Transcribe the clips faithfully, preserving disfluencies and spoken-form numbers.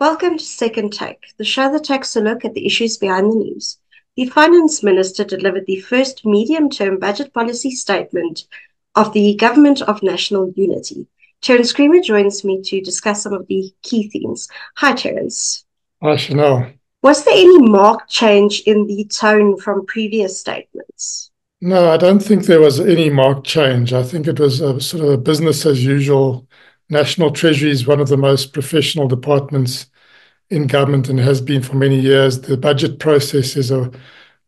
Welcome to Second Take, the show that takes a look at the issues behind the news. The Finance Minister delivered the first medium-term budget policy statement of the Government of National Unity. Terence Creamer joins me to discuss some of the key themes. Hi, Terence. Hi, Chanel. Was there any marked change in the tone from previous statements? No, I don't think there was any marked change. I think it was a sort of a business as usual. National Treasury is one of the most professional departments in government and has been for many years. The budget process is a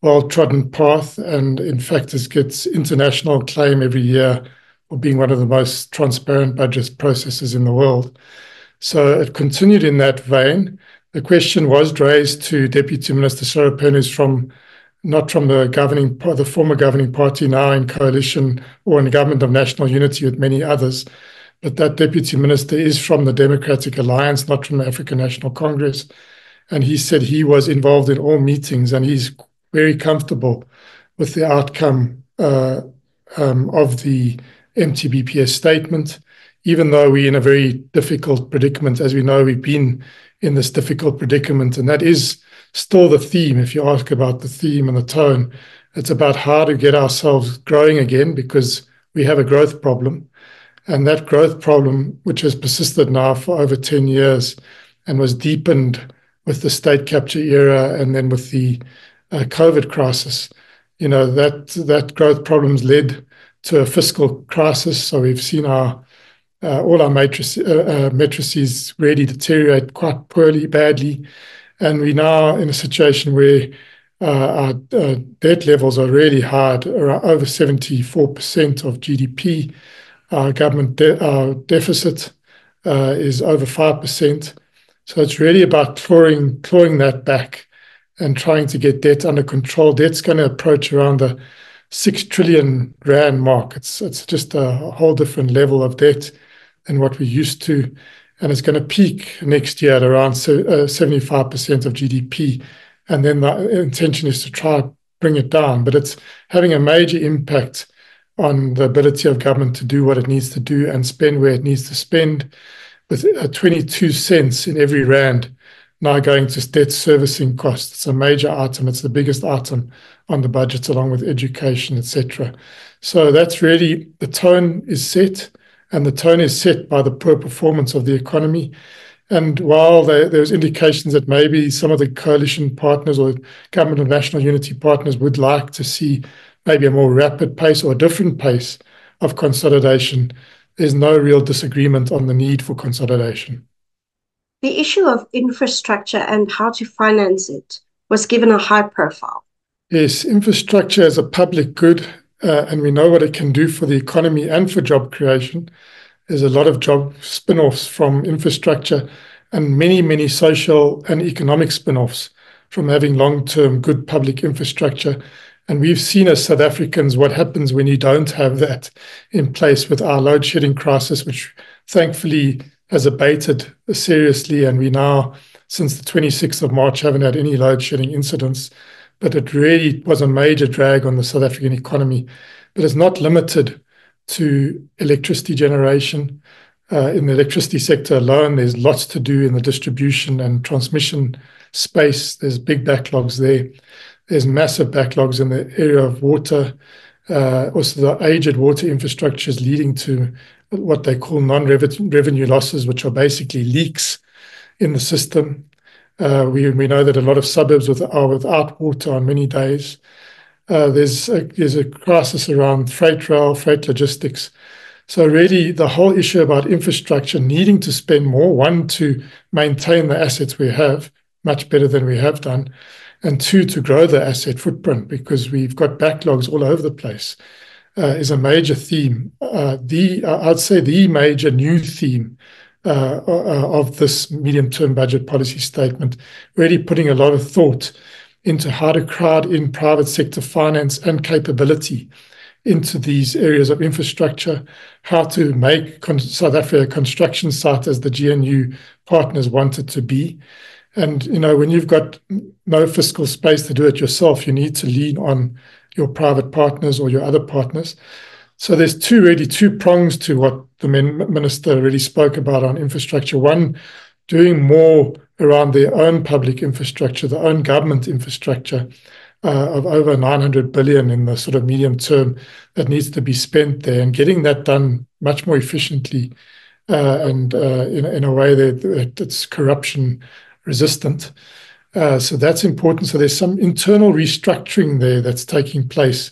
well-trodden path and, in fact, it gets international acclaim every year for being one of the most transparent budget processes in the world. So it continued in that vein. The question was raised to Deputy Minister Sarah Penn, who's from not from the governing, the former governing party, now in coalition or in the Government of National Unity with many others. But that deputy minister is from the Democratic Alliance, not from the African National Congress. And he said he was involved in all meetings and he's very comfortable with the outcome uh, um, of the M T B P S statement, even though we're in a very difficult predicament. As we know, we've been in this difficult predicament. And that is still the theme. If you ask about the theme and the tone, it's about how to get ourselves growing again, because we have a growth problem. And that growth problem, which has persisted now for over ten years and was deepened with the state capture era and then with the uh, COVID crisis, you know, that that growth problems led to a fiscal crisis. So we've seen our uh, all our matrices, uh, uh, matrices really deteriorate quite poorly, badly. And we're now in a situation where uh, our uh, debt levels are really high, over seventy-four percent of G D P. Our government de our deficit uh, is over five percent. So it's really about clawing, clawing that back and trying to get debt under control. Debt's going to approach around the six trillion rand mark. It's, it's just a whole different level of debt than what we're used to. And it's going to peak next year at around seventy-five percent of G D P. And then the intention is to try to bring it down. But it's having a major impact on the ability of government to do what it needs to do and spend where it needs to spend, with twenty-two cents in every rand now going to debt servicing costs. It's a major item. It's the biggest item on the budget, along with education, et cetera. So that's really, the tone is set, and the tone is set by the poor performance of the economy. And while there, there's indications that maybe some of the coalition partners or Government of National Unity partners would like to see maybe a more rapid pace or a different pace of consolidation, there's no real disagreement on the need for consolidation. The issue of infrastructure and how to finance it was given a high profile. Yes, infrastructure is a public good, uh, and we know what it can do for the economy and for job creation. There's a lot of job spin-offs from infrastructure and many, many social and economic spin-offs from having long-term good public infrastructure. And we've seen as South Africans what happens when you don't have that in place with our load shedding crisis, which thankfully has abated seriously. And we now, since the twenty-sixth of March, haven't had any load shedding incidents. But it really was a major drag on the South African economy. But it's not limited to electricity generation. Uh, in the electricity sector alone, there's lots to do in the distribution and transmission space. There's big backlogs there. There's massive backlogs in the area of water. Uh, also, the aged water infrastructure is leading to what they call non-revenue losses, which are basically leaks in the system. Uh, we, we know that a lot of suburbs with, are without water on many days. Uh, there's, a, there's a crisis around freight rail, freight logistics. So really, the whole issue about infrastructure needing to spend more, one, to maintain the assets we have much better than we have done, and two, to grow the asset footprint, because we've got backlogs all over the place, uh, is a major theme. Uh, the uh, I'd say the major new theme uh, uh, of this medium-term budget policy statement, really putting a lot of thought into how to crowd in private sector finance and capability into these areas of infrastructure, how to make South Africa a construction site as the G N U partners want it to be. And, you know, when you've got no fiscal space to do it yourself, you need to lean on your private partners or your other partners. So there's two really two prongs to what the minister really spoke about on infrastructure. One doing more around their own public infrastructure, their own government infrastructure uh, of over nine hundred billion in the sort of medium term that needs to be spent there, and getting that done much more efficiently uh, and uh, in, in a way that, that it's corruption resistant. Uh, so that's important. So there's some internal restructuring there that's taking place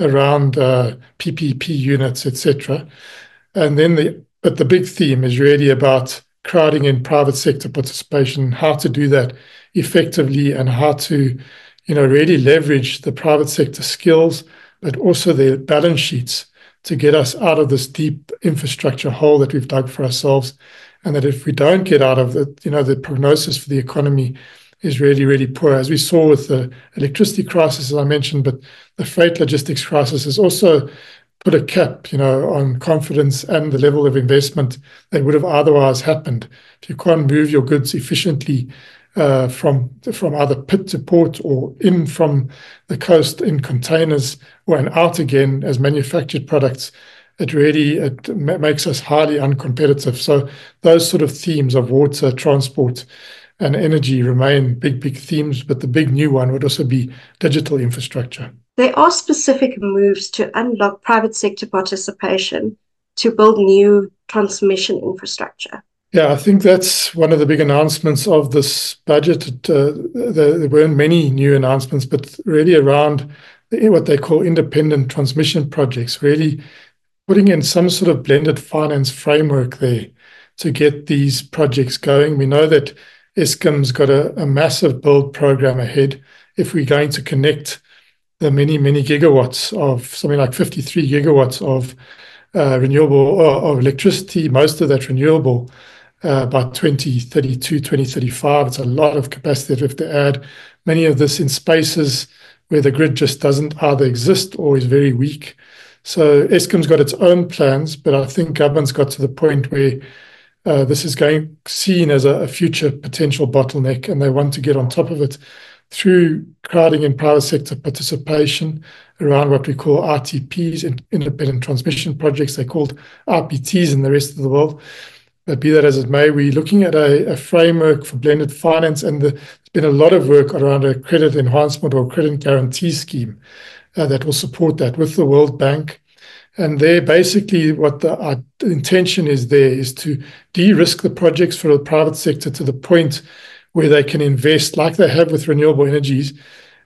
around uh, P P P units, et cetera. And then the but the big theme is really about crowding in private sector participation, how to do that effectively, and how to, you know, really leverage the private sector skills, but also their balance sheets to get us out of this deep infrastructure hole that we've dug for ourselves. And that if we don't get out of it, you know, the prognosis for the economy is really, really poor, as we saw with the electricity crisis, as I mentioned, but the freight logistics crisis has also put a cap, you know, on confidence and the level of investment that would have otherwise happened. If you can't move your goods efficiently uh, from, from either pit to port or in from the coast in containers or and out again as manufactured products, it really it makes us highly uncompetitive. So those sort of themes of water, transport, and energy remain big, big themes, but the big new one would also be digital infrastructure. There are specific moves to unlock private sector participation to build new transmission infrastructure. Yeah, I think that's one of the big announcements of this budget. Uh, there, there weren't many new announcements, but really around the, what they call independent transmission projects, really putting in some sort of blended finance framework there to get these projects going. We know that Eskom's got a, a massive build program ahead. If we're going to connect the many, many gigawatts of something like fifty-three gigawatts of uh, renewable or of electricity, most of that renewable uh, by twenty thirty-two, twenty thirty-five, it's a lot of capacity that we have to add. Many of this in spaces where the grid just doesn't either exist or is very weak. So Eskom's got its own plans, but I think government's got to the point where Uh, this is going seen as a, a future potential bottleneck, and they want to get on top of it through crowding in private sector participation around what we call R T Ps, independent transmission projects. They're called R P Ts in the rest of the world. But be that as it may, we're looking at a, a framework for blended finance, and the, there's been a lot of work around a credit enhancement or credit guarantee scheme uh, that will support that with the World Bank. And there, basically, what the uh, intention is there is to de-risk the projects for the private sector to the point where they can invest, like they have with renewable energies.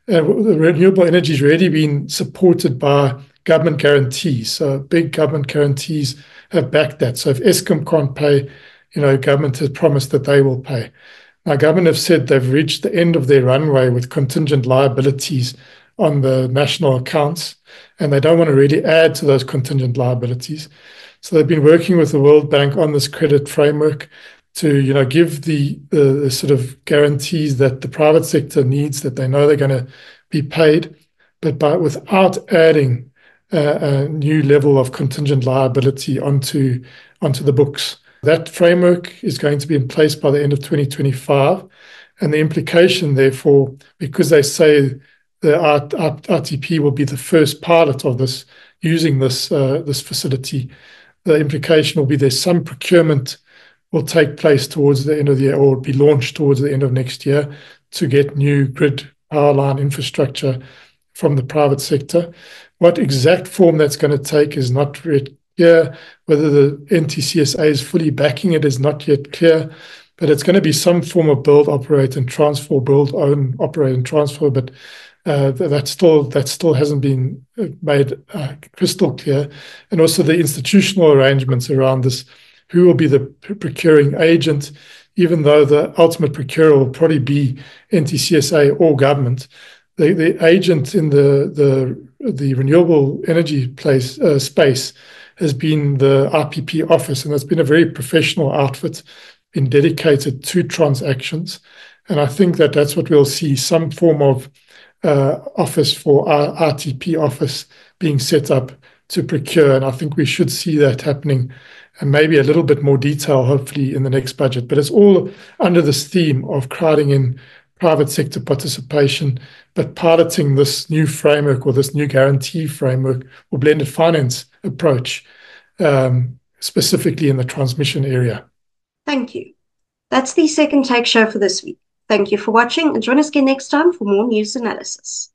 Uh, renewable energy has already been supported by government guarantees. So big government guarantees have backed that. So if Eskom can't pay, you know, government has promised that they will pay. Now, government have said they've reached the end of their runway with contingent liabilities on the national accounts, and they don't want to really add to those contingent liabilities. So they've been working with the World Bank on this credit framework to, you know, give the, the, the sort of guarantees that the private sector needs, that they know they're going to be paid, but by, without adding uh, a new level of contingent liability onto, onto the books. That framework is going to be in place by the end of twenty twenty-five. And the implication, therefore, because they say the R T P will be the first pilot of this, using this uh, this facility, the implication will be there's some procurement will take place towards the end of the year, or be launched towards the end of next year, to get new grid power line infrastructure from the private sector. What exact form that's going to take is not yet clear. Whether the N T C S A is fully backing it is not yet clear. But it's going to be some form of build, operate, and transfer, build, own, operate, and transfer. But Uh, that still that still hasn't been made uh, crystal clear, and also the institutional arrangements around this. Who will be the procuring agent? Even though the ultimate procurer will probably be N T C S A or government, the, the agent in the the the renewable energy place uh, space has been the R P P office, and that's been a very professional outfit, been dedicated to transactions, and I think that that's what we'll see, some form of Uh, office for our R T P office being set up to procure, and I think we should see that happening, and maybe a little bit more detail hopefully in the next budget. But it's all under this theme of crowding in private sector participation, but piloting this new framework or this new guarantee framework or blended finance approach um, specifically in the transmission area. Thank you. That's the Second Take Show for this week. Thank you for watching and join us again next time for more news analysis.